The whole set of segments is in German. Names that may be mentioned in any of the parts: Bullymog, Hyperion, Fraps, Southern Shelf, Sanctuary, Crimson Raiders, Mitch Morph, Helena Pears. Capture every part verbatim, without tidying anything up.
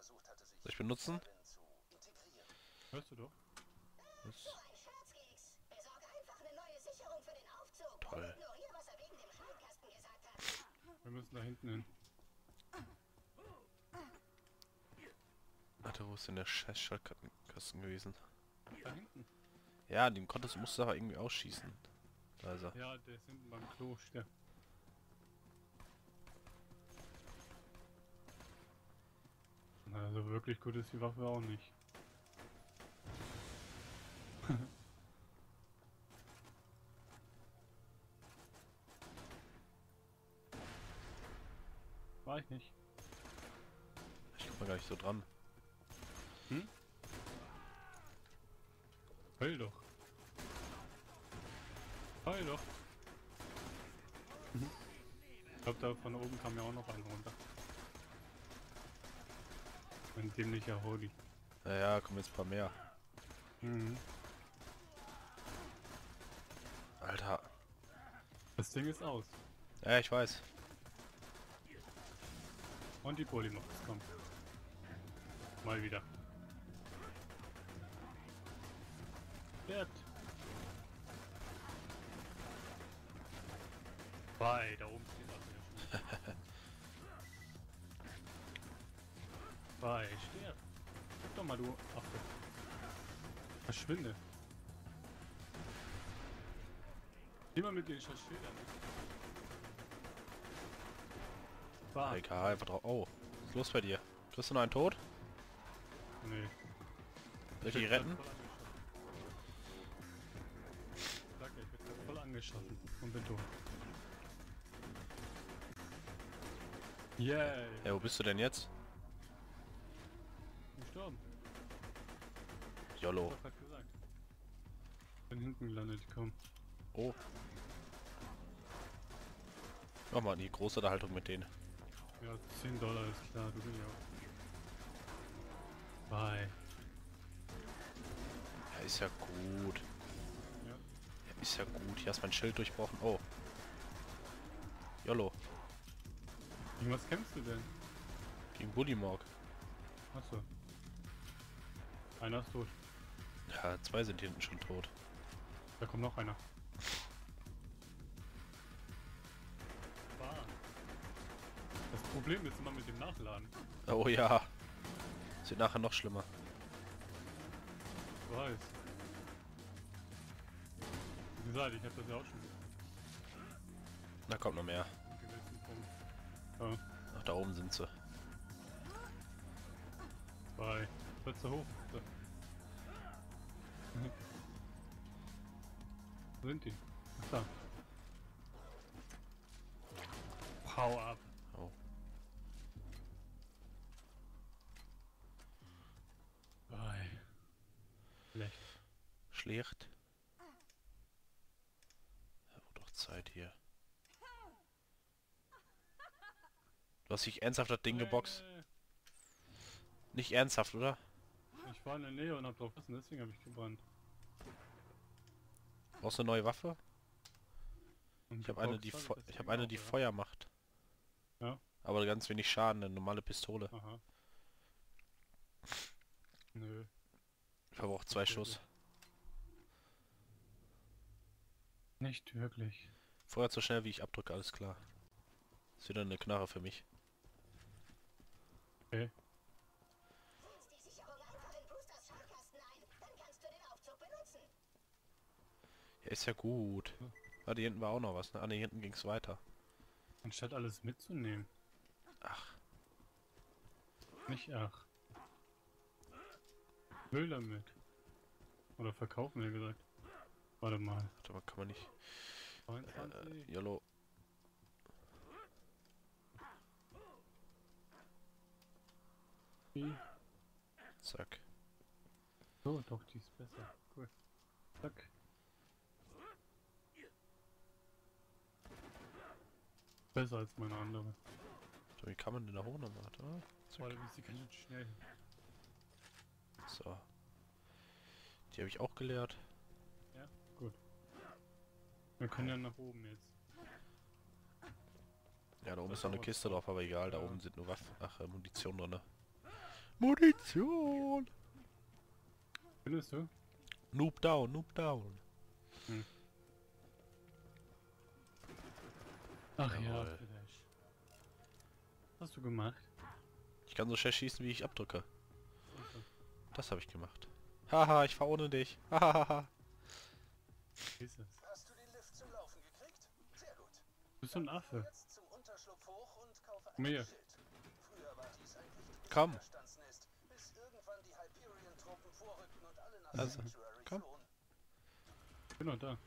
Soll ich benutzen? Hörst du doch? Was? Toll. Wir müssen da hinten hin. Warte, wo ist denn der scheiß Schaltkasten gewesen? Da hinten. Ja, den konntest musst du aber irgendwie ausschießen. Also. Ja, der ist hinten beim Klo, stimmt. Also wirklich gut ist die Waffe auch nicht. War ich nicht. Ich guck mal gar nicht so dran. Hm? Heul doch. Heul doch. Ich glaube, da von oben kam ja auch noch einer runter. Ein dämlicher Holy. Naja, kommen jetzt ein paar mehr. Mhm. Alter. Das Ding ist aus. Ja, ich weiß. Und die Polymox kommt. Mal wieder. Bert. Bei, da oben steht das wieder. Bei, sterb. Guck doch mal, du Affe. Verschwinde. Nimm mal mit den scheiß Schildern. Bah. Egal, einfach drauf. Oh, was ist los bei dir? Kriegst du noch einen tot? Nee. Soll ich dich retten? Danke, ich bin voll angeschossen und bin tot. Yay! Hey, wo bist du denn jetzt? Gestorben. YOLO. Ich hab gesagt. Bin hinten gelandet, komm. Oh. Mach mal die große Unterhaltung mit denen. Ja, zehn Dollar ist klar, du bist ja auch. Bye. Ja, ist ja gut. Ja. Ja, ist ja gut. Hier hast mein Schild durchbrochen. Oh. YOLO. Gegen was kämpfst du denn? Gegen Bullymog. Achso. Einer ist tot. Ja, zwei sind hinten schon tot. Da kommt noch einer. Das Problem ist immer mit dem Nachladen. Oh ja. Das wird nachher noch schlimmer. Ich weiß. Wie gesagt, ich hab das ja auch schon. Da kommt noch mehr. Ja. Ach, da oben sind sie. Zwei. Plötzlich hoch. Wo sind die? Ach da. Hau ab. Oh. Bye. Schlecht. Schlecht. Ja, doch Zeit hier. Du hast dich ernsthaft das Ding hey, geboxt. Hey. Nicht ernsthaft, oder? Ich war in der Nähe und hab drauf geschossen, deswegen hab ich gebrannt. Brauchst du eine neue Waffe? Und ich habe eine, die Fe ich hab eine, die auch, Feuer macht. Ja. Aber ganz wenig Schaden, eine normale Pistole. Aha. Nö. Ich verbrauche zwei Schuss. Wirklich. Nicht wirklich. Feuer so schnell wie ich abdrücke, alles klar. Ist wieder eine Knarre für mich. Okay. Ja, ist ja gut. Ja. Ah, die hinten war auch noch was, ne? Ah, ne, hinten ging's weiter. Anstatt alles mitzunehmen. Ach. Nicht ach. Müll damit. Oder verkaufen, wie gesagt. Warte mal. Warte mal, kann man nicht... neunundzwanzig. Äh, YOLO. Wie? Zack. So, doch, die ist besser. Cool. Zack. Besser als meine andere. So, wie kann man denn da hoch nochmal? Warte, bis die ganz schnell. So. Die habe ich auch geleert. Ja, gut. Wir können ja nach oben jetzt. Ja, da oben ist noch eine Kiste drauf, aber egal, da oben sind nur Waffen, ach, Munition drin. Munition! Findest du? Noob down, noob down. Hm. Ach ja, ja. Hast du gemacht? Ich kann so schnell schießen, wie ich abdrücke. Okay. Das habe ich gemacht. Haha, ich fahr ohne dich. Hahaha. Hast du den Lift zum Laufen gekriegt? Sehr gut. Du bist so ein Affe. Komm hier. Komm. Bis irgendwann die Hyperion-Truppen vorrücken und alle nach Sanctuary flohen. Ich bin noch da.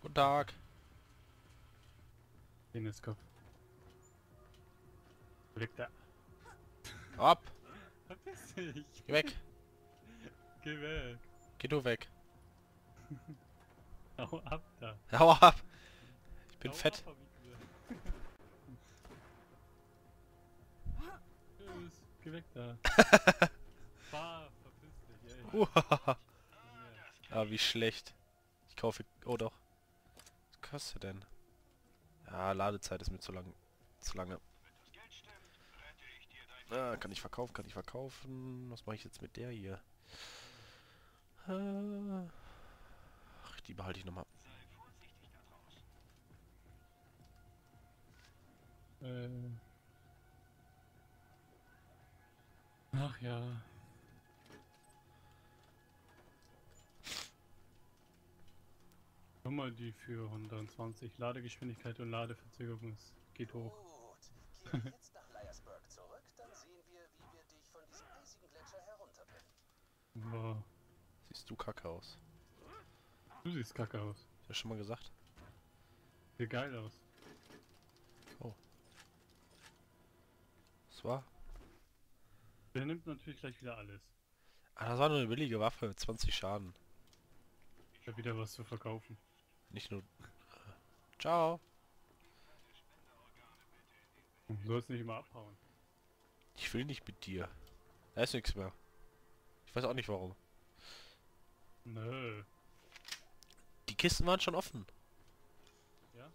Guten Tag. Peniskopf. Blick da. Ab! Verpiss dich! Geh weg! Geh weg! Geh du weg! Hau ab da! Hau ab! Ich bin Hau fett! Ab, Tschüss! Geh weg da! Fahr! Verpiss dich, ey! Uhahaha! Ah, wie schlecht! Ich kaufe... Oh doch! Was kostet denn? Ja, Ladezeit ist mir zu lang... zu lange. Ah, kann ich verkaufen, kann ich verkaufen. Was mache ich jetzt mit der hier? Ach, die behalte ich nochmal. Äh. Ach ja. Nochmal die für hundertzwanzig. Ladegeschwindigkeit und Ladeverzögerung. Es geht hoch. Gut. Jetzt nach Leiersburg zurück, dann sehen wir, wie wir dich von diesem eisigen Gletscher herunterbringen. Boah. Siehst du kacke aus. Du siehst kacke aus. Ich hab schon mal gesagt. Sieht geil aus. Oh. Was war? Der nimmt natürlich gleich wieder alles. Ah, das war nur eine billige Waffe, zwanzig Schaden. Ich hab wieder was zu verkaufen. Nicht nur... Ciao. Du sollst nicht immer abhauen. Ich will nicht mit dir. Da ist nichts mehr. Ich weiß auch nicht warum. Nö. Die Kisten waren schon offen. Ja?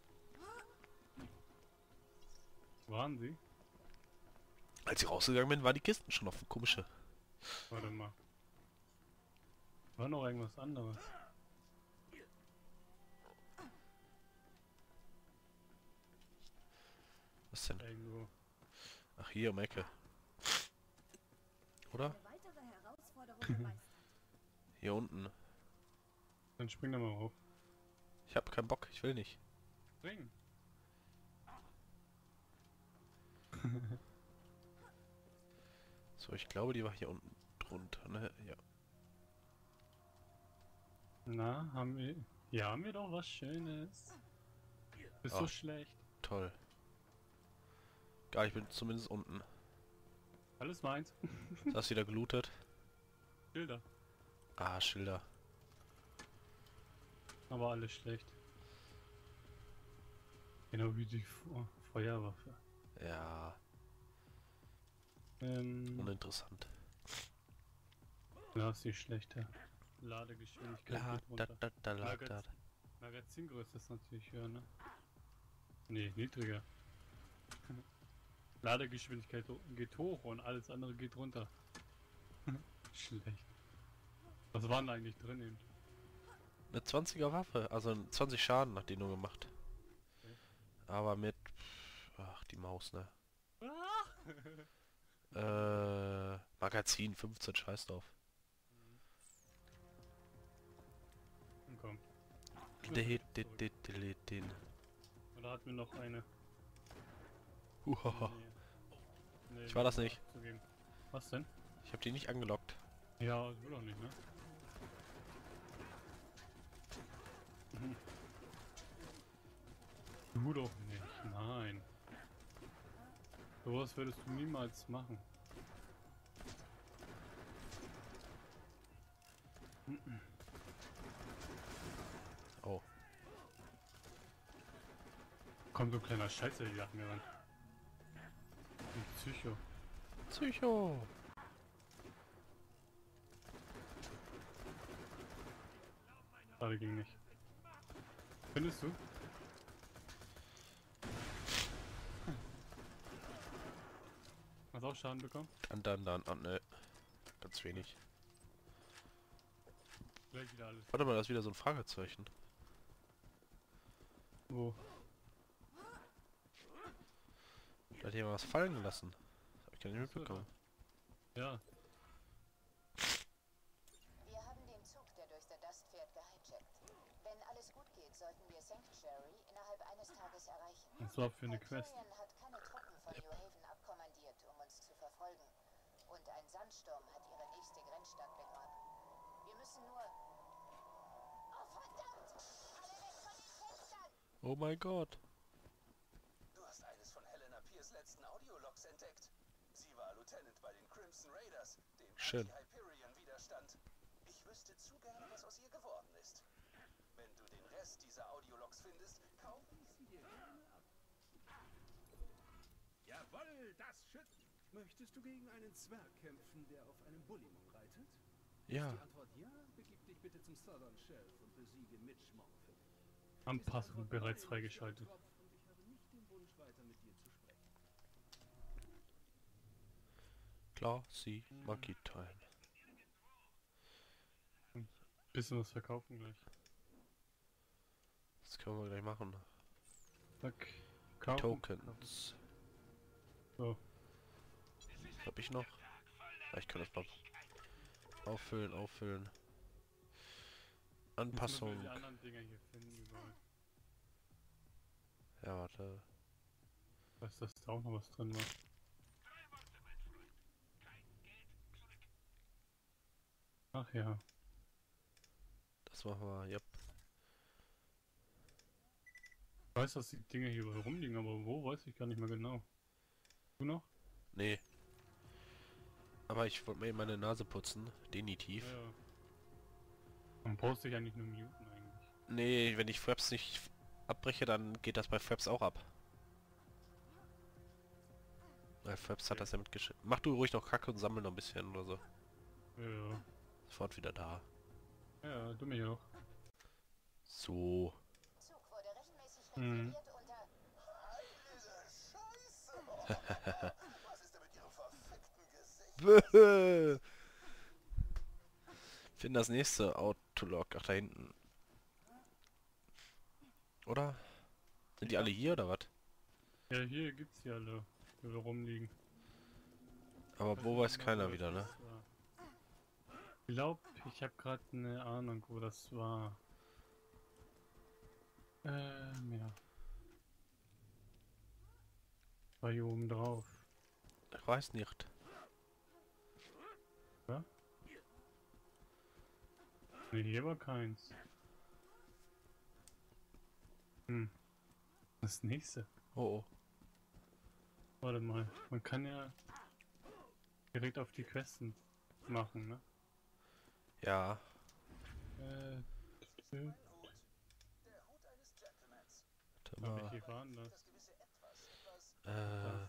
Waren sie? Als ich rausgegangen bin, waren die Kisten schon offen. Komische. Warte mal. War noch irgendwas anderes. Was denn? Irgendwo. Ach, hier um Ecke. Oder? Hier unten. Dann spring da mal hoch. Ich hab keinen Bock, ich will nicht. Spring! So, ich glaube, die war hier unten drunter, ne? Ja. Na, haben wir... Ja, haben wir doch was Schönes. Bist du schlecht? Toll. Ja, ich bin zumindest unten. Alles meins. Das ist wieder gelootet. Schilder. Ah, Schilder. Aber alles schlecht. Genau wie die Fe- Feuerwaffe. Ja. Ähm, Uninteressant. Da ist die schlechte Ladegeschwindigkeit. La da, da, da, la Magaz da. Magazingröße ist natürlich höher, ne? Ne, niedriger. Ladegeschwindigkeit geht hoch und alles andere geht runter. Schlecht. Was war denn eigentlich drin eben? Eine zwanziger Waffe, also zwanzig Schaden hat die nur gemacht. Okay. Aber mit... Ach, die Maus, ne? äh, Magazin fünfzehn, scheiß drauf. Komm. Oder hatten wir noch eine? Uhaha. Nee, ich war das nicht. Was denn? Ich hab die nicht angelockt. Ja, das will auch nicht, ne? Hm. Du doch nicht, nein. Sowas würdest du niemals machen. Hm. Oh. Komm, du kleiner Scheiße, die lachen mir ran. Psycho. Psycho. Schade, ging nicht. Findest du? Was Hast du auch Schaden bekommen? Und dann, dann, dann, ne. Ganz wenig. Gleich wieder alles. Warte mal, das ist wieder so ein Fragezeichen. Wo? Da hat jemand was fallen gelassen. Das hab ich gar nicht mitbekommen. Ja. Wir haben den Zug, der durch der Dust fährt, gehijackt. Wenn alles gut geht, sollten wir Sanctuary innerhalb eines Tages erreichen. Das war für eine Quest. Hyperion hat keine Truppen von New Haven abkommandiert, um uns zu verfolgen. Und ein Sandsturm hat ihre nächste Grenzstadt begraben. Wir müssen nur... Oh verdammt! Alle weg von den Fenstern! Oh mein Gott! Du hast eines von Helena Pears letzten Audiologs entdeckt. Sie war Lieutenant bei den Crimson Raiders, dem Anti-Hyperion-Widerstand. Ich wüsste zu gerne, was aus ihr geworden ist. Wenn du den Rest dieser Audiologs findest, kauf ich sie dir gerne ab. Jawoll, das schützt! Möchtest du gegen einen Zwerg kämpfen, der auf einem Bullimon reitet? Ja. Ist die Antwort ja? Begib dich bitte zum Southern Shelf und besiege Mitch Morph. Anpassung bereits freigeschaltet. Und ich habe nicht den Wunsch, weiter mit dir zu sprechen. Klar, sie Monkey Time. Ein bisschen was verkaufen gleich. Das können wir gleich machen. Zack. Tokens. So. Hab ich noch? Ja, ich kann das noch auffüllen, auffüllen. Anpassung. Die anderen Dinger hier finden, ja, warte. Weiß, dass da auch noch was drin war. Ach ja. Das machen wir, ja. Ich weiß, dass die Dinger hier rumliegen, aber wo weiß ich gar nicht mehr genau. Du noch? Nee. Aber ich wollte mir eben meine Nase putzen, definitiv. Ja, ja. Dann poste ich eigentlich nur muten eigentlich. Nee, wenn ich Fraps nicht abbreche, dann geht das bei Fraps auch ab. Weil Fraps hat das ja mitgeschickt. Mach du ruhig noch Kacke und sammel noch ein bisschen oder so. Ja, ja. Sofort wieder da. Ja, du mich auch. So. Zug wurde rechtmäßig reserviert unter... Heilige Scheiße! Was ist denn mit ihrem verfickten Gesicht? Find das nächste Autolog. Ach, da hinten. Oder? Sind die alle hier oder was? Ja, hier gibt's die alle, die wir rumliegen. Aber wo weiß keiner wieder, ne? Ich glaube, ich habe gerade eine Ahnung, wo das war. Ähm, ja. War hier oben drauf. Ich weiß nicht. Ja? Ne, hier war keins. Hm. Das nächste. Oh, oh. Warte mal. Man kann ja direkt auf die Questen machen, ne? Ja. Äh. Äh. Aber hier waren das. Äh.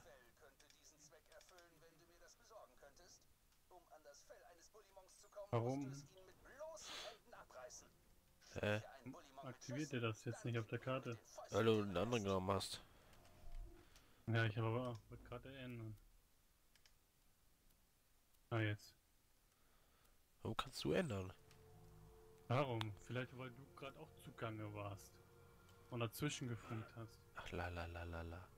Warum? Hä? Äh. Aktiviert ihr das jetzt nicht auf der Karte? Weil du einen anderen genommen hast. Ja, ich habe aber wollte gerade ändern. Ah, jetzt. Warum kannst du ändern? Warum? Vielleicht weil du gerade auch zugange warst. Und dazwischen gefunkt hast. Ach la la la la la.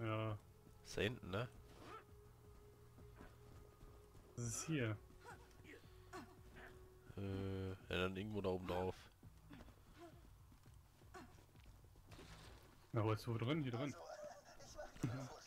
Ja. Ist da hinten, ne? Das ist hier. Äh, ja dann irgendwo da oben drauf. Na, was ist wo drin? Hier drin. Also, ich mach